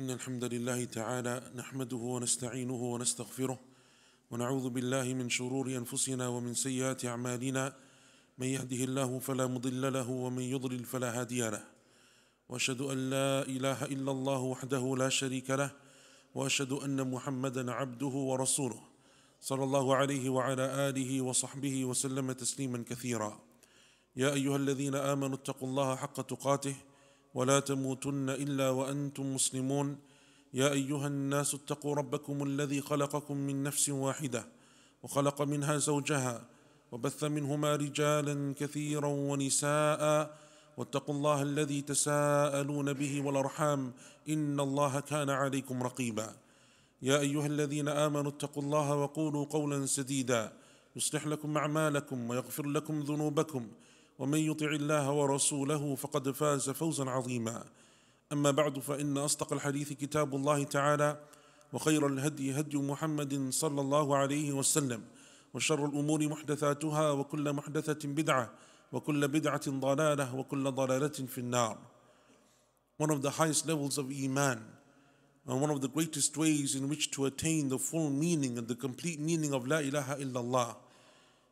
إن الحمد لله تعالى نحمده ونستعينه ونستغفره ونعوذ بالله من شرور أنفسنا ومن سيئات أعمالنا من يهده الله فلا مضل له ومن يضلل فلا هادي له وأشهد أن لا إله إلا الله وحده لا شريك له وأشهد أن محمدا عبده ورسوله صلى الله عليه وعلى آله وصحبه وسلم تسليما كثيرا يا أيها الذين آمنوا اتقوا الله حق تقاته ولا تموتن إلا وأنتم مسلمون يا أيها الناس اتقوا ربكم الذي خلقكم من نفس واحدة وخلق منها زوجها وبث منهما رجالا كثيرا ونساء واتقوا الله الذي تساءلون به والأرحام إن الله كان عليكم رقيبا يا أيها الذين آمنوا اتقوا الله وقولوا قولا سديدا يصلح لكم أعمالكم ويغفر لكم ذنوبكم ومن يطع الله ورسوله فقد فاز فوزا عظيما أما بعد فإن أصدق الحديث كتاب الله تعالى وخير الهدي هدي محمد صلى الله عليه وسلم وشر الأمور محدثاتها وكل محدثة بدعة وكل بدعة ضلالة وكل ضلالة في النار. One of the highest levels of Iman and one of the greatest ways in which to attain the full meaning and the complete meaning of La ilaha illallah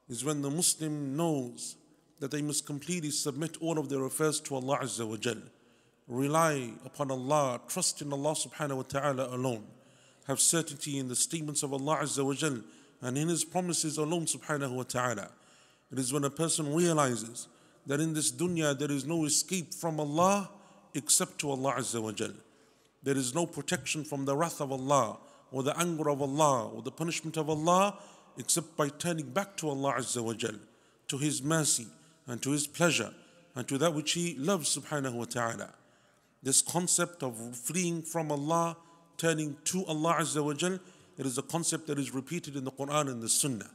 is when the Muslim knows that they must completely submit all of their affairs to Allah Azza wa Jal, rely upon Allah, trust in Allah subhanahu wa ta'ala alone, have certainty in the statements of Allah Azza wa Jal and in His promises alone subhanahu wa ta'ala. It is when a person realizes that in this dunya there is no escape from Allah except to Allah Azza wa Jal. There is no protection from the wrath of Allah or the anger of Allah or the punishment of Allah except by turning back to Allah Azza wa Jal, to His mercy and to His pleasure and to that which He loves subhanahu wa ta'ala. This concept of fleeing from Allah, turning to Allah Azza wa Jal, it is a concept that is repeated in the Quran and the Sunnah.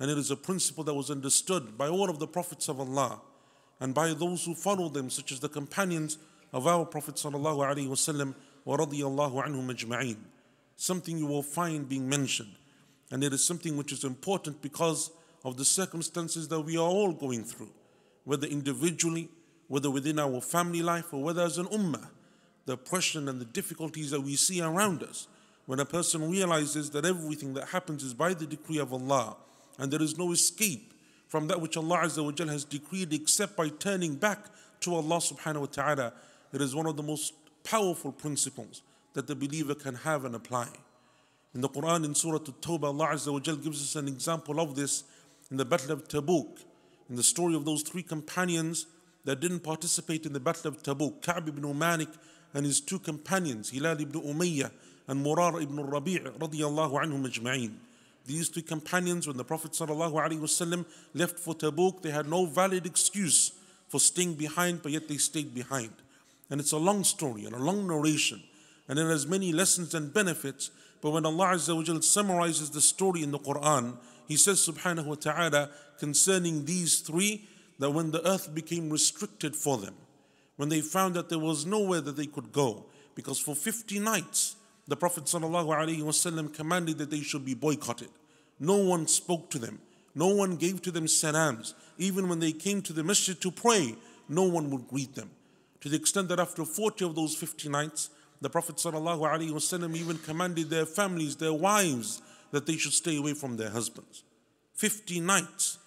And it is a principle that was understood by all of the prophets of Allah and by those who follow them, such as the companions of our Prophet sallallahu alaihi wasallam wa radiyallahu anhum ajma'een. Something you will find being mentioned, and it is something which is important because of the circumstances that we are all going through, whether individually, whether within our family life, or whether as an ummah, the oppression and the difficulties that we see around us. When a person realizes that everything that happens is by the decree of Allah, and there is no escape from that which Allah Azza wa Jal has decreed except by turning back to Allah subhanahu wa ta'ala, it is one of the most powerful principles that the believer can have and apply. In the Quran, in Surah At-Tawbah, Allah Azza wa Jal gives us an example of this in the Battle of Tabuk, in the story of those three companions that didn't participate in the Battle of Tabuk, Ka'b ibn Malik and his two companions, Hilal ibn Umayyah and Murar ibn Rabi'i radiyallahu anhum ajma'een. These three companions, when the Prophet ﷺ left for Tabuk, they had no valid excuse for staying behind, but yet they stayed behind. And it's a long story and a long narration, and it has many lessons and benefits. But when Allah Azza wa Jal summarizes the story in the Quran, He says subhanahu wa ta'ala concerning these three, that when the earth became restricted for them, when they found that there was nowhere that they could go, because for 50 nights, the Prophet ﷺ commanded that they should be boycotted. No one spoke to them. No one gave to them salams. Even when they came to the masjid to pray, no one would greet them. To the extent that after 40 of those 50 nights, the Prophet ﷺ even commanded their families, their wives, that they should stay away from their husbands. 50 nights.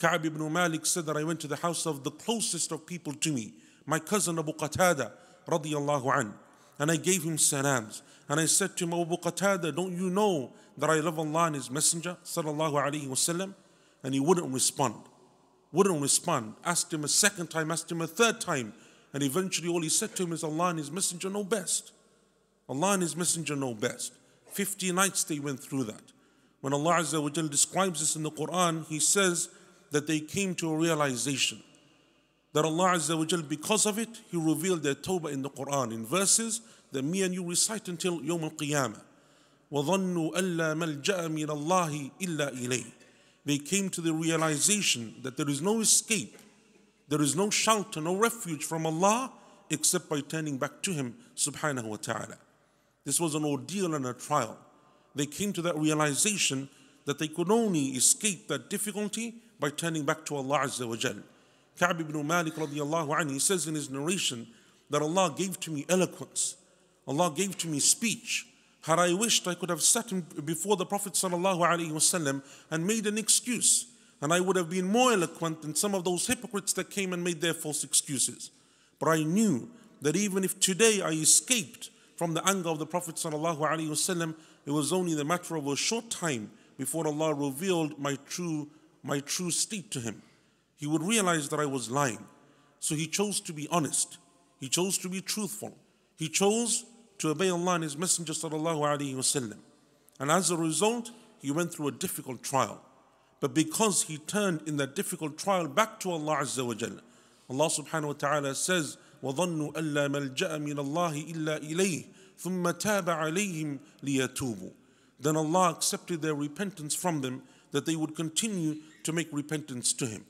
Ka'b ibn Malik said that I went to the house of the closest of people to me, my cousin Abu Qatada, radiyallahu anhu, and I gave him salams. And I said to him, Abu Qatada, don't you know that I love Allah and His Messenger, sallallahu alayhi wasallam? And he wouldn't respond. Asked him a second time, asked him a third time. And eventually all he said to him is, Allah and His Messenger know best. 50 nights they went through that. When Allah Azza wa Jal describes this in the Quran, He says that they came to a realization that Allah Azza wa Jal, because of it, He revealed their tawbah in the Quran, in verses that me and you recite until Yawm al-Qiyamah. وَظَنُّوا أَلَّا مَلْجَأَ مِنَ اللَّهِ إِلَّا إِلَيْهِ. They came to the realization that there is no escape, there is no shelter, no refuge from Allah except by turning back to Him subhanahu wa ta'ala. This was an ordeal and a trial. They came to that realization that they could only escape that difficulty by turning back to Allah Azza wa Jal. Ka'b ibn Malik radiyallahu anhu, he says in his narration that Allah gave to me eloquence. Allah gave to me speech. Had I wished, I could have sat before the Prophet ﷺ and made an excuse. And I would have been more eloquent than some of those hypocrites that came and made their false excuses. But I knew that even if today I escaped from the anger of the Prophet ﷺ, it was only the matter of a short time before Allah revealed my true state to him. He would realize that I was lying. So he chose to be honest. He chose to be truthful. He chose to obey Allah and His Messenger ﷺ. And as a result, he went through a difficult trial. But because he turned in that difficult trial back to Allah Azza wa Jalla, Allah subhanahu wa ta'ala says, وَظَنُّوا أَلَّا مَلْجَأَ مِنَ اللَّهِ إِلَّا إِلَيْهِ ثُمَّ تَابَ عَلَيْهِمْ لِيَتُوبُوا. Then Allah accepted their repentance from them, that they would continue to make repentance to Him.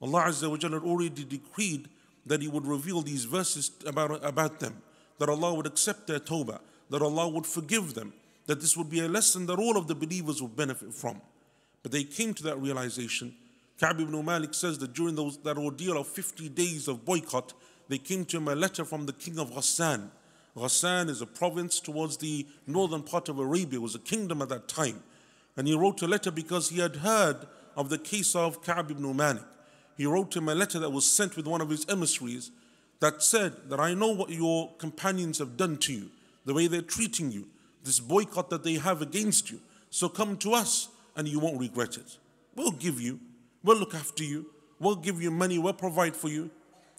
Allah Azza wa Jalla already decreed that He would reveal these verses about them, that Allah would accept their tawbah, that Allah would forgive them, that this would be a lesson that all of the believers would benefit from. But they came to that realization. Ka'b ibn Malik says that during that ordeal of 50 days of boycott, they came to him a letter from the king of Ghassan. Ghassan is a province towards the northern part of Arabia. It was a kingdom at that time. And he wrote a letter because he had heard of the case of Ka'b ibn Malik. He wrote him a letter that was sent with one of his emissaries that said that I know what your companions have done to you, the way they're treating you, this boycott that they have against you. So come to us and you won't regret it. We'll give you, we'll look after you, we'll give you money, we'll provide for you.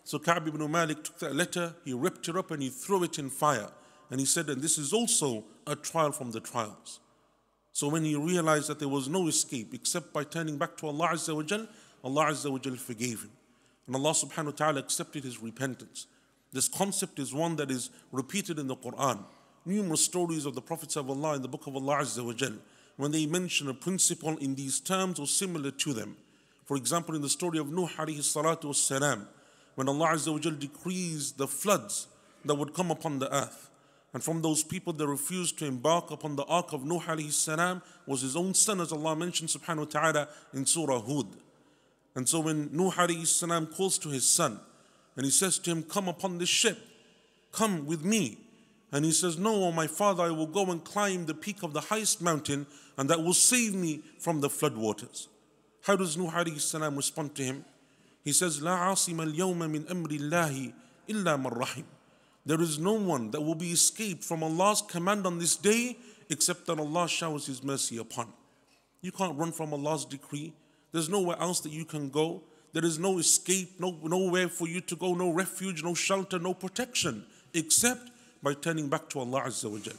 So Ka'b ibn Malik took that letter, he ripped it up and he threw it in fire. And he said, and this is also a trial from the trials. So when he realized that there was no escape except by turning back to Allah Azza wa Jal, Allah Azza wa Jal forgave him. And Allah subhanahu wa ta'ala accepted his repentance. This concept is one that is repeated in the Quran. Numerous stories of the prophets of Allah in the book of Allah Azza wa Jal, when they mention a principle in these terms or similar to them. For example, in the story of Nuh alayhi salatu wassalam, when Allah Azza wa Jal decrees the floods that would come upon the earth. And from those people that refused to embark upon the ark of Nuh alayhi salam was his own son, as Allah mentioned subhanahu wa ta'ala in Surah Hud. And so when Nuh alayhi salam calls to his son and he says to him, come upon this ship, come with me. And he says, no, O my father, I will go and climb the peak of the highest mountain and that will save me from the floodwaters. How does Nuh alayhi salam respond to him? He says, La asima al-yawma min amri Allahi illa man rahim. There is no one that will be escaped from Allah's command on this day except that Allah showers His mercy upon. You can't run from Allah's decree. There's nowhere else that you can go. There is no escape, nowhere for you to go, no refuge, no shelter, no protection, except by turning back to Allah Azza wa Jal.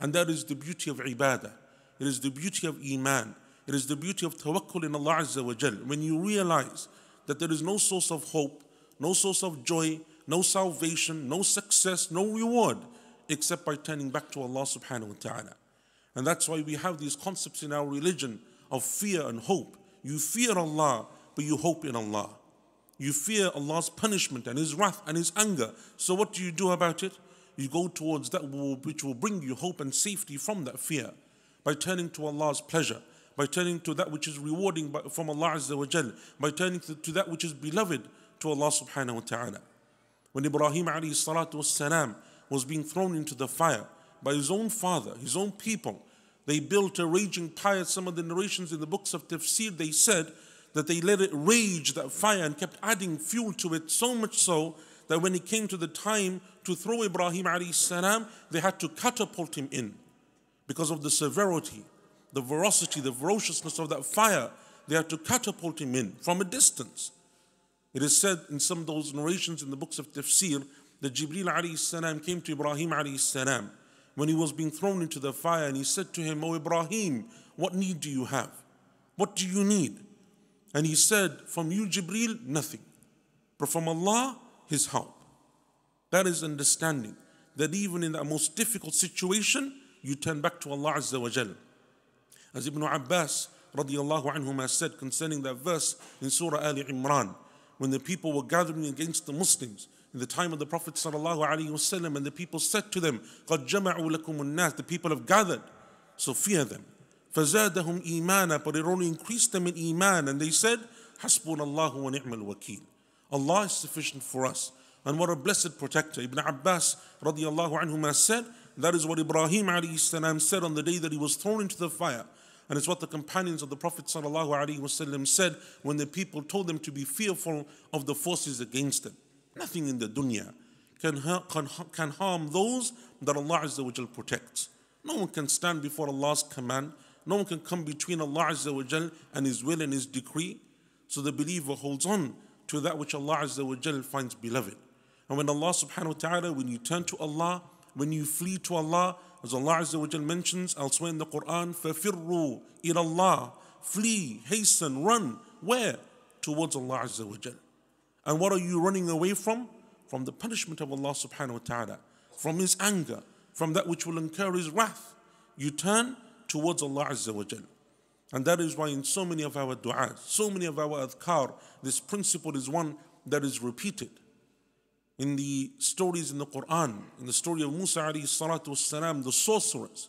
And that is the beauty of ibadah. It is the beauty of iman. It is the beauty of tawakkul in Allah Azza wa Jal. When you realize that there is no source of hope, no source of joy, no salvation, no success, no reward, except by turning back to Allah subhanahu wa ta'ala. And that's why we have these concepts in our religion of fear and hope. You fear Allah, but you hope in Allah. You fear Allah's punishment and His wrath and His anger. So what do you do about it? You go towards that which will bring you hope and safety from that fear, by turning to Allah's pleasure, by turning to that which is rewarding from Allah Azza wa Jal, by turning to that which is beloved to Allah subhanahu wa ta'ala. When Ibrahim alayhi salatu wassalam was being thrown into the fire by his own father, his own people, they built a raging pyre. Some of the narrations in the books of tafsir, they said that they let it rage, that fire, and kept adding fuel to it, so much so that when it came to the time to throw Ibrahim alayhi salam, they had to catapult him in. Because of the severity, the ferocity, the ferociousness of that fire, they had to catapult him in from a distance. It is said in some of those narrations in the books of tafsir that Jibreel alayhi salam came to Ibrahim alayhi salam when he was being thrown into the fire, and he said to him, O Ibrahim, what need do you have? What do you need? And he said, from you, Jibreel, nothing, but from Allah, His help. That is understanding that even in the most difficult situation, you turn back to Allah Azza wa Jal. As Ibn Abbas radiallahu anhuma said concerning that verse in Surah Ali Imran, when the people were gathering against the Muslims in the time of the Prophet ﷺ, and the people said to them, قَدْ جَمَعُوا لَكُمُ النَّاسِ, the people have gathered, so fear them. فَزَادَهُمْ إِيمَانًا, but it only increased them in iman, and they said, حَسْبُنَ اللَّهُ وَنِعْمَ الْوَكِيلُ, Allah is sufficient for us, and what a blessed protector. Ibn Abbas radiallahu anhuma said That is what Ibrahim ﷺ said on the day that he was thrown into the fire. And it's what the companions of the Prophet ﷺ said when the people told them to be fearful of the forces against them. Nothing in the dunya can harm those that Allah Azza wa Jal protects. No one can stand before Allah's command. No one can come between Allah Azza wa Jal and His will and His decree. So the believer holds on to that which Allah Azza wa Jal finds beloved. And when Allah subhanahu wa ta'ala, when you turn to Allah, when you flee to Allah, as Allah Azza wa Jal mentions elsewhere in the Quran, فَفِرُّوا إِلَى اللَّهِ, flee, hasten, run, where? Towards Allah Azza wa Jal. And what are you running away from? From the punishment of Allah subhanahu wa ta'ala, from His anger, from that which will incur His wrath. You turn towards Allah Azza wa Jal. And that is why in so many of our du'as, so many of our adhkar, this principle is one that is repeated. In the stories in the Quran, in the story of Musa alayhi salatu wasalam, the sorcerers,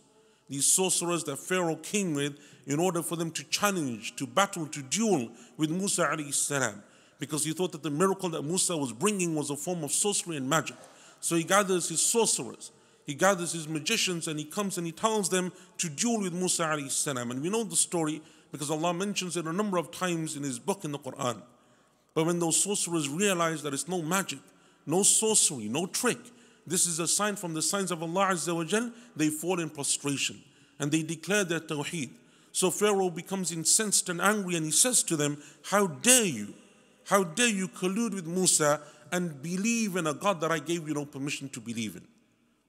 these sorcerers that Pharaoh came with in order for them to challenge, to battle, to duel with Musa alayhi salam, because he thought that the miracle that Musa was bringing was a form of sorcery and magic. So he gathers his sorcerers, he gathers his magicians, and he comes and he tells them to duel with Musa alayhi salam. And we know the story because Allah mentions it a number of times in His book in the Quran. But when those sorcerers realize that it's no magic, no sorcery, no trick, this is a sign from the signs of Allah Azza wa Jal, they fall in prostration and they declare their tawheed. So Pharaoh becomes incensed and angry, and he says to them, how dare you collude with Musa and believe in a God that I gave you no permission to believe in?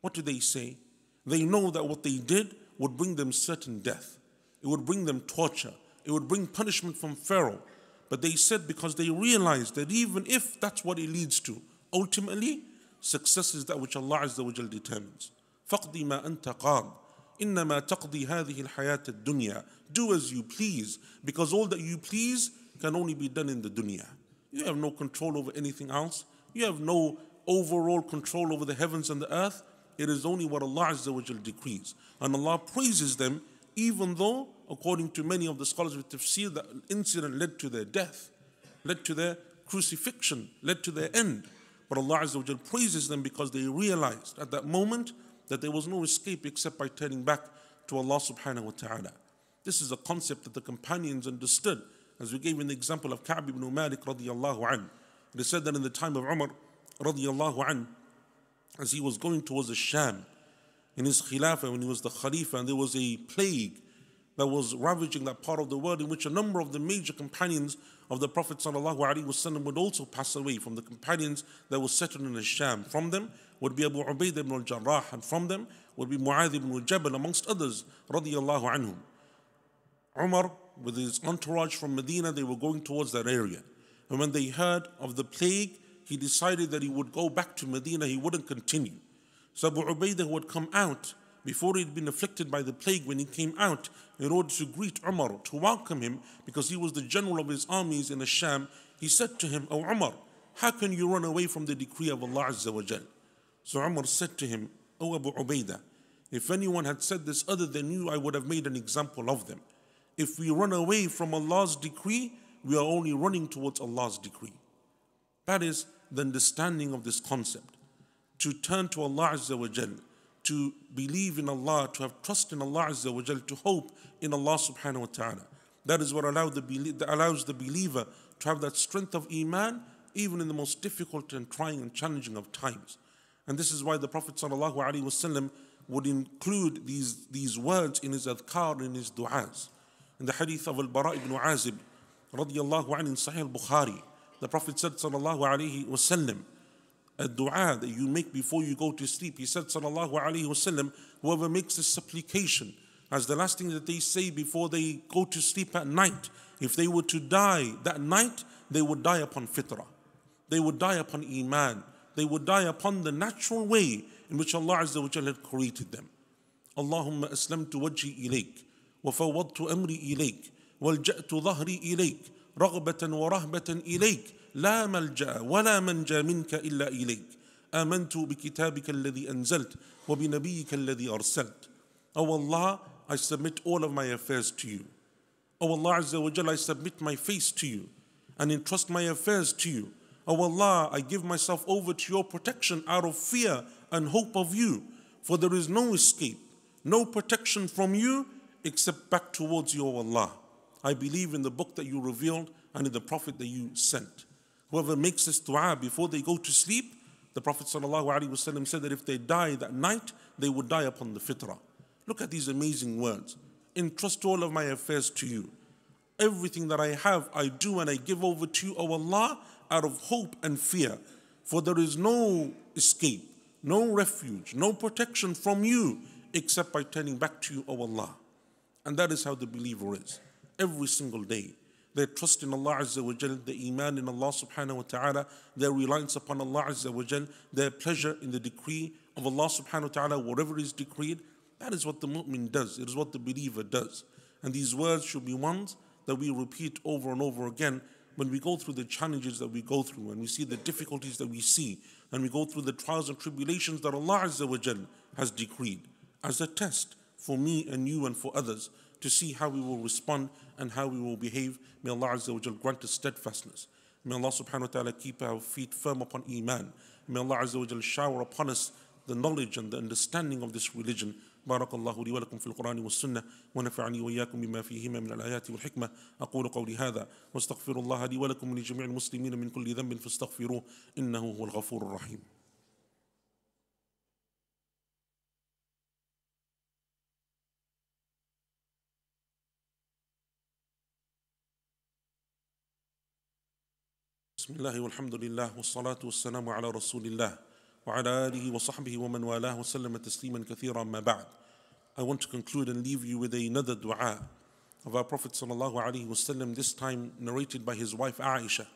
What do they say? They know that what they did would bring them certain death. It would bring them torture. It would bring punishment from Pharaoh. But they said, because they realized that even if that's what it leads to, ultimately, success is that which Allah Azza wa Jal determines. فَقْضِ مَا أَنْتَ قَاضٍ إِنَّمَا تَقْضِي هَذِهِ الْحَيَاةَ الدُّنْيَا. Do as you please, because all that you please can only be done in the dunya. You have no control over anything else. You have no overall control over the heavens and the earth. It is only what Allah Azza wa Jal decrees. And Allah praises them, even though, according to many of the scholars of tafsir, that incident led to their death, led to their crucifixion, led to their end. But Allah Azza wa Jal praises them because they realized at that moment that there was no escape except by turning back to Allah subhanahu wa ta'ala. This is a concept that the companions understood, as we gave in the example of Ka'b ibn Malik radiyallahu an. They said that in the time of Umar radiyallahu an, as he was going towards the Sham in his khilafah, when he was the khalifa, and there was a plague that was ravaging that part of the world, in which a number of the major companions of the Prophet ﷺ would also pass away. From the companions that were settled in the Sham, from them would be Abu Ubaidah ibn al Jarrah, and from them would be Mu'ad ibn al Jabal, amongst others, radiyallahu anhum. Umar, with his entourage from Medina, they were going towards that area. And when they heard of the plague, he decided that he would go back to Medina, he wouldn't continue. So Abu Ubaidah would come out before he'd been afflicted by the plague. When he came out, in order to greet Umar, to welcome him, because he was the general of his armies in the Sham, he said to him, "O Umar, how can you run away from the decree of Allah Azza wa Jal?" So Umar said to him, "O Abu Ubaidah, if anyone had said this other than you, I would have made an example of them. If we run away from Allah's decree, we are only running towards Allah's decree." That is the understanding of this concept, to turn to Allah Azza wa Jal, to believe in Allah, to have trust in Allah Azza wa Jal, to hope in Allah subhanahu wa ta'ala. That is what allows the believer to have that strength of iman, even in the most difficult and trying and challenging of times. And this is why the Prophet sallallahu alaihi wasallam would include these words in his adhkar, in his du'as. In the hadith of Al-Bara Ibn Azib, radiyallahu anhu, in Sahih Bukhari, the Prophet said sallallahu alaihi wasallam, a dua that you make before you go to sleep, he said sallallahu alaihi wasallam, whoever makes this supplication as the last thing that they say before they go to sleep at night, if they were to die that night, they would die upon fitrah, they would die upon iman, they would die upon the natural way in which Allah Azza wa Jal had created them. Allahumma aslamtu wajhi ilayk, wa fawwadtu amri ilayk, walja'tu dhahri ilayk, raghbatan wa rahbatan ilayk, لا ملجأ ولا منجا منك إلا إليك آمنت بكتابك الذي أنزلت وبنبيك الذي أرسلت. O Allah, I submit all of my affairs to you. O Allah Azza wa Jal, I submit my face to you and entrust my affairs to you. O Allah, I give myself over to your protection out of fear and hope of you. for there is no escape, no protection from you except back towards you, O Allah. I believe in the book that you revealed and in the Prophet that you sent. Whoever makes this dua before they go to sleep, the Prophet ﷺ said that if they die that night, they would die upon the fitrah. Look at these amazing words. Entrust all of my affairs to you. Everything that I have, I do and I give over to you, O Allah, out of hope and fear. For there is no escape, no refuge, no protection from you, except by turning back to you, O Allah. And that is how the believer is. Every single day, their trust in Allah Azza wa Jal, their iman in Allah subhanahu wa ta'ala, their reliance upon Allah Azza wa Jal, their pleasure in the decree of Allah subhanahu wa ta'ala, whatever is decreed, that is what the mu'min does. It is what the believer does. And these words should be ones that we repeat over and over again when we go through the challenges that we go through, and we see the difficulties that we see, and we go through the trials and tribulations that Allah Azza wa Jal has decreed as a test for me and you and for others, to see how we will respond and how we will behave. May Allah Azza wa Jal grant us steadfastness. May Allah subhanahu wa ta'ala keep our feet firm upon iman. May Allah Azza wa Jal shower upon us the knowledge and the understanding of this religion. بارك الله لي ولكم في القرآن والسنة ونفعني وإياكم بما فيهما من الآيات والحكمة أقول قولي هذا واستغفر الله لي ولكم ولجميع المسلمين من كل ذنب فاستغفروه إنه هو الغفور الرحيم. بسم الله والحمد لله والصلاة والسلام على رسول الله وعلى آله وصحبه ومن والاه وسلم تسليما كثيرا ما بعد. I want to conclude and leave you with another dua of our Prophet sallallahu alaihi wasallam, this time narrated by his wife Aisha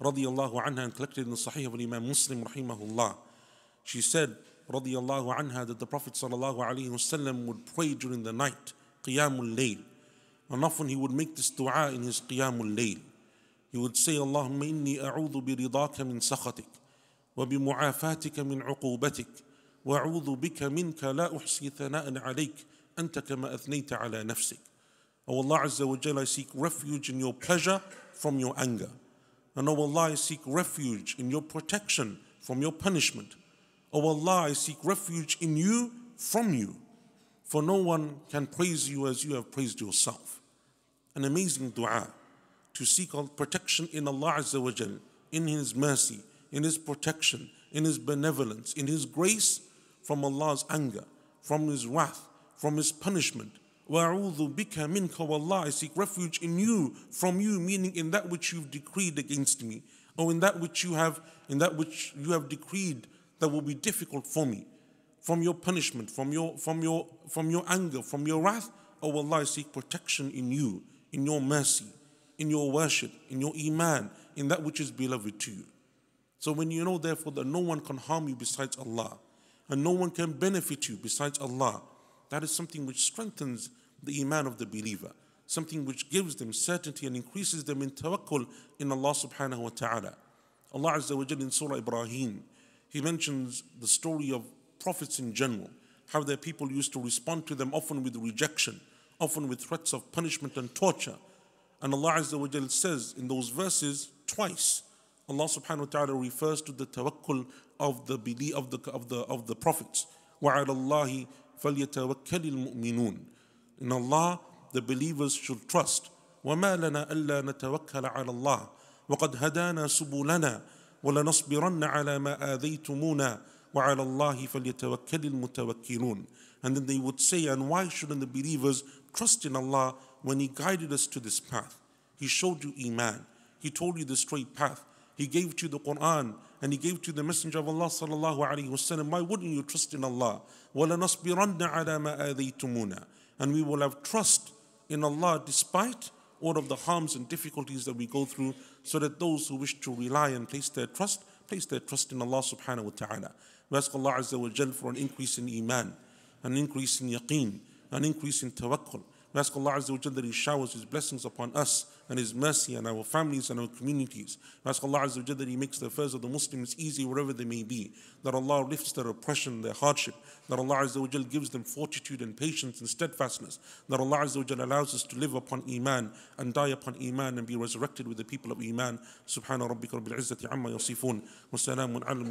radiyallahu anha and collected in the Sahih of Imam Muslim rahimahullah. She said radiyallahu anha that the Prophet sallallahu alaihi wasallam would pray during the night, qiyamul layl, and often he would make this dua in his qiyamul layl. He would say, Allahumma inni a'udhu biridaka min sakhatik, wa bimu'afatika min uqubatik, wa a'udhu bika minka la uhsi thana'an alayk, anta kama athnayta ala nafsik. O Allah Azza wa Jalla, I seek refuge in your pleasure from your anger. And O Allah, I seek refuge in your protection from your punishment. O Allah, I seek refuge in you from you. For no one can praise you as you have praised yourself. An amazing dua, to seek protection in Allah Azza wa Jal, in His mercy, in His protection, in His benevolence, in His grace, from Allah's anger, from His wrath, from His punishment. وَأَعُوذُ بِكَ مِنْكَ وَاللَّهِ, I seek refuge in you, from you, meaning in that which you've decreed against me, or in that which you have decreed that will be difficult for me, from your punishment, from your anger, from your wrath. O Allah, I seek protection in you, in your mercy, in your worship, in your iman, in that which is beloved to you. So when you know therefore that no one can harm you besides Allah, and no one can benefit you besides Allah, that is something which strengthens the iman of the believer, something which gives them certainty and increases them in tawakkul in Allah subhanahu wa ta'ala. Allah Azza wa Jalla in Surah Ibrahim, He mentions the story of prophets in general, how their people used to respond to them often with rejection, often with threats of punishment and torture. And Allah Azza wa Jal says in those verses twice, Allah subhanahu wa ta'ala refers to the tawakkul of the prophets. وَعَلَى اللَّهِ فَلْيَتَوَكَّلِ الْمُؤْمِنُونَ, in Allah the believers should trust. وَمَا لَنَا أَلَّا نَتَوَكَّلَ عَلَى اللَّهِ وَقَدْ هَدَانَا سُبُلَنَا وَلَنَصْبِرَنَّ عَلَى مَا آذَيْتُمُونَا وَعَلَى اللَّهِ فَلْيَتَوَكَّلِ الْمُتَوَكِّلُونَ. And then they would say, and why shouldn't the believers trust in Allah when He guided us to this path? He showed you iman, He told you the straight path, He gave to you the Quran, and He gave to you the Messenger of Allah sallallahu alaihi wasallam. Why wouldn't you trust in Allah? وَلَنَصْبِرَنَّ عَلَى مَا آذَيْتُمُونَ, and we will have trust in Allah despite all of the harms and difficulties that we go through, so that those who wish to rely and place their trust in Allah subhanahu wa ta'ala. We ask Allah Azza wa Jal for an increase in iman, an increase in yaqeen, an increase in tawakkul. We ask Allah Azza wa Jal that He showers His blessings upon us and His mercy and our families and our communities. We ask Allah Azza wa Jal that He makes the affairs of the Muslims easy wherever they may be, that Allah lifts their oppression, their hardship, that Allah Azza wa Jal gives them fortitude and patience and steadfastness, that Allah Azza wa Jal allows us to live upon iman and die upon iman and be resurrected with the people of iman. Subhana rabbika rabbil izzati amma yasifun wa salamun ala